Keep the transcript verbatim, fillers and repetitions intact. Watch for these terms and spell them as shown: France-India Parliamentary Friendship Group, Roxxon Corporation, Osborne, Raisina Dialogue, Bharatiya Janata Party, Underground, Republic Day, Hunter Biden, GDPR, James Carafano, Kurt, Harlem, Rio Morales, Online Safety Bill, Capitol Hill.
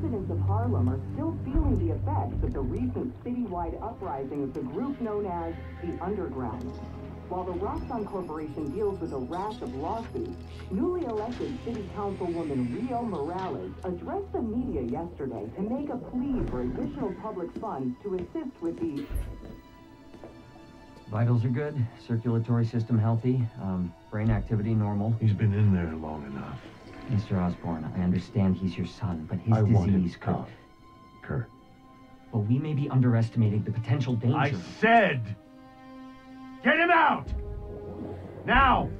residents of Harlem are still feeling the effects of the recent citywide uprising of the group known as the Underground. While the Roxxon Corporation deals with a rash of lawsuits, newly elected City Councilwoman Rio Morales addressed the media yesterday to make a plea for additional public funds to assist with the... Vitals are good, circulatory system healthy, um, brain activity normal. He's been in there long enough. Mister Osborne, I understand he's your son, but his I disease could... Kurt. Kurt. But we may be underestimating the potential danger. I said, get him out! Now!